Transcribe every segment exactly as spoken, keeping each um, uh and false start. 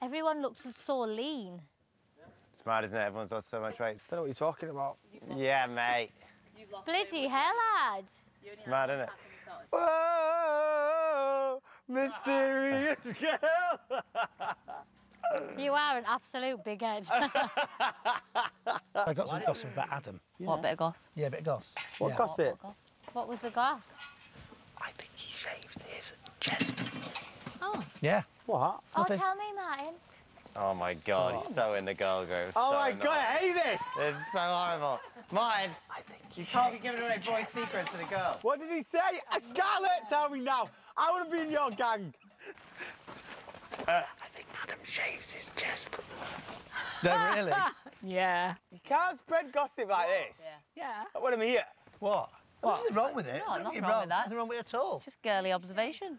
Everyone looks so lean. It's mad, isn't it? Everyone's lost so much weight. I don't know what you're talking about. Yeah, mate. You've lost Bloody it, hell, lad. It's mad, isn't it? Whoa, mysterious girl. You are an absolute bighead. I got some gossip about Adam. What, yeah. a bit of goss? Yeah, a bit of goss. What yeah. gossip? What, what, what, what was the goss? I think he shaved his chest. Oh. Yeah. What? Oh, Nothing. Tell me, Martin. Oh, my God, oh. he's so in the girl group. Oh, so my annoying. God, I hate this. It's so horrible. Martin, I think you can't be giving away boy secrets to the girl. What did he say? Oh, Scarlett, yeah. tell me now. I want to be in your gang. Uh, I think Adam shaves his chest. No, really? Yeah. You can't spread gossip like this. Yeah. yeah. What am I here? What? What? Nothing wrong with it. No, nothing wrong with that. Nothing wrong with it at all. Just girly observation.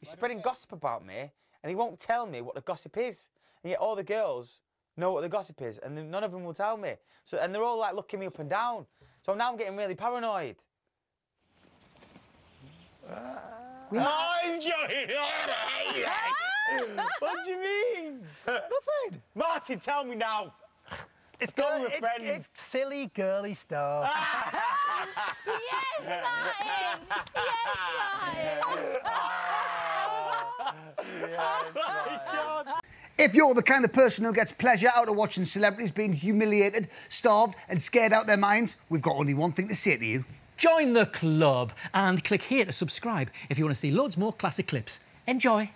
He's spreading gossip about me, and he won't tell me what the gossip is. And yet all the girls know what the gossip is, and none of them will tell me. So, and they're all, like, looking me up and down. So now I'm getting really paranoid. What is going on? What do you mean? Nothing. Martin, tell me now. It's gone with friends. It's silly, girly stuff. Yes, Martin! Yes, Martin! Yes, Martin. If you're the kind of person who gets pleasure out of watching celebrities being humiliated, starved and scared out their minds, we've got only one thing to say to you. Join the club and click here to subscribe if you want to see loads more classic clips. Enjoy.